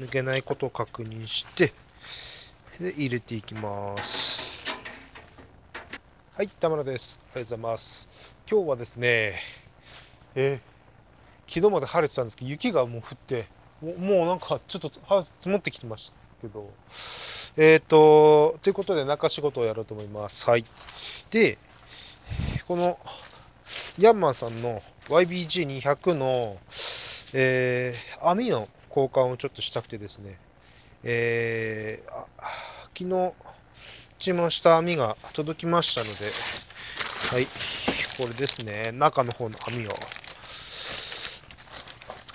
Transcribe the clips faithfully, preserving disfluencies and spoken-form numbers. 抜けないことを確認して、で入れていきます。はい、田村です。おはようございます。今日はですね、えー、昨日まで晴れてたんですけど、雪がもう降って、もうなんかちょっと積もってきてましたけど、えっと、ということで中仕事をやろうと思います。はい。で、このヤンマーさんの ワイビージーにひゃく の、えー、網の交換をちょっとしたくてですね、えー、昨日注文した網が届きましたので、はい、これですね、中の方の網を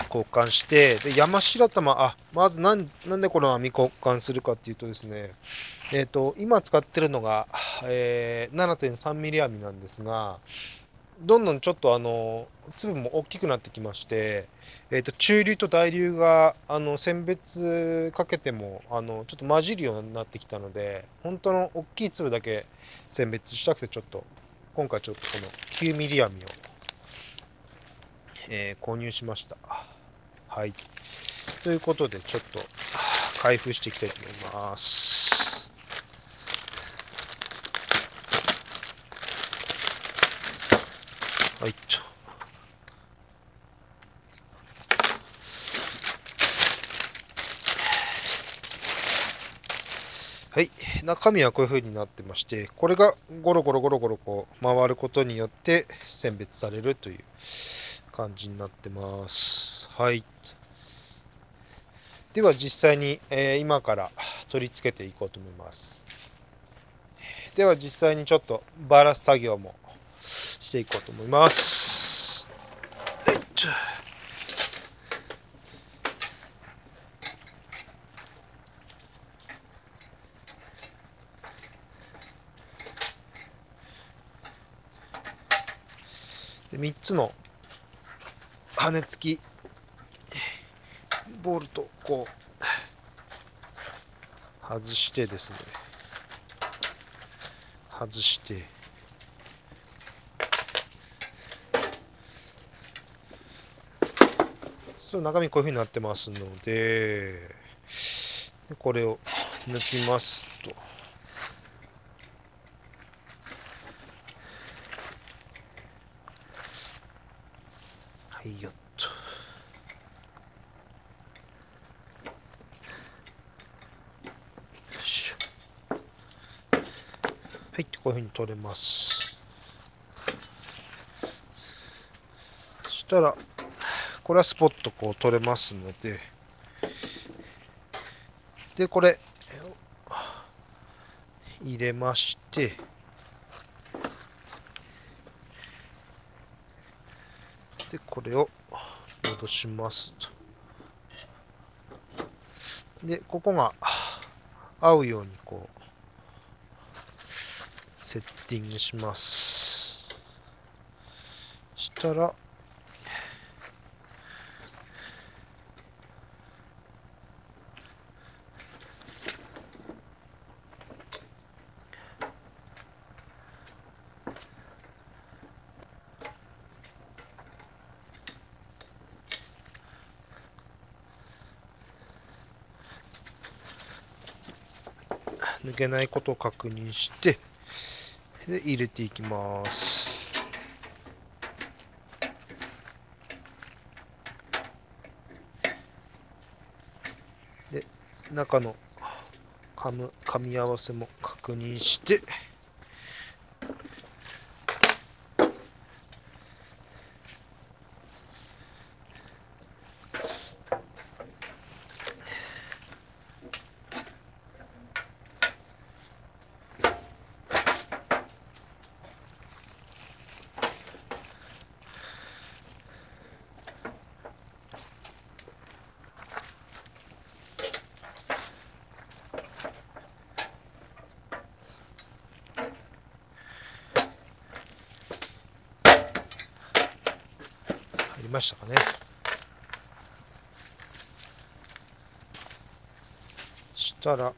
交換して、で山白玉、あ、まずなん、なんでこの網交換するかっていうとですね、えーと、今使ってるのが、えー、ななてんさんミリ 網なんですが、どんどんちょっとあの粒も大きくなってきまして、えー、と中流と大流があの選別かけてもあのちょっと混じるようになってきたので、本当の大きい粒だけ選別したくて、ちょっと今回ちょっとこのきゅうミリ網を、えー、購入しました。はい。ということでちょっと開封していきたいと思います。はいっちょ。はい、中身はこういう風になってまして、これがゴロゴロゴロゴロこう回ることによって選別されるという感じになってます。はい。では実際に、えー、今から取り付けていこうと思います。では実際にちょっとバラす作業もしていこうと思います。で、みっつの羽根付きボルトをこう外してですね、外して。中身こういうふうになってますので、これを抜きますと、はいよっと、よいしょ、はい、こういうふうに取れます。そしたらこれはスポッとこう取れますので、で、これ、入れまして、で、これを戻します。で、ここが合うようにこう、セッティングします。そしたら、抜けないことを確認して、で入れていきます。で、中の噛む、噛み合わせも確認して、ましたかね。そしたら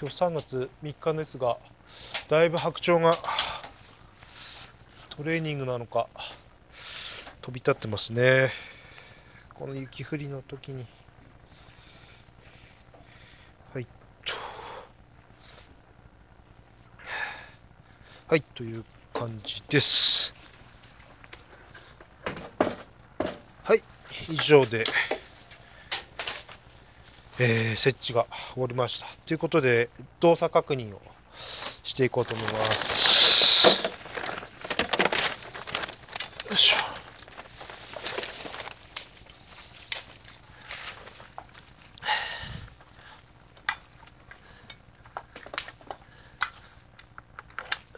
今日さんがつみっかですが、だいぶ白鳥がトレーニングなのか飛び立ってますね。この雪降りの時に。はいと、はいという感じです。はい、以上でえー、設置が終わりました。ということで、動作確認をしていこうと思います。よいしょ。よ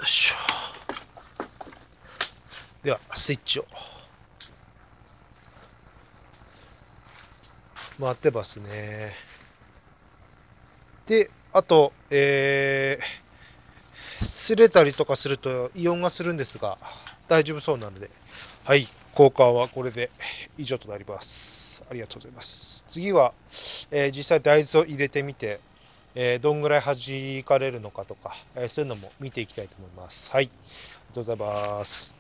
いしょ。では、スイッチを回ってますね。で、あと、えー、擦れたりとかすると異音がするんですが、大丈夫そうなので、はい、交換はこれで以上となります。ありがとうございます。次は、えー、実際大豆を入れてみて、えー、どんぐらい弾かれるのかとか、えー、そういうのも見ていきたいと思います。はい、ありがとうございます。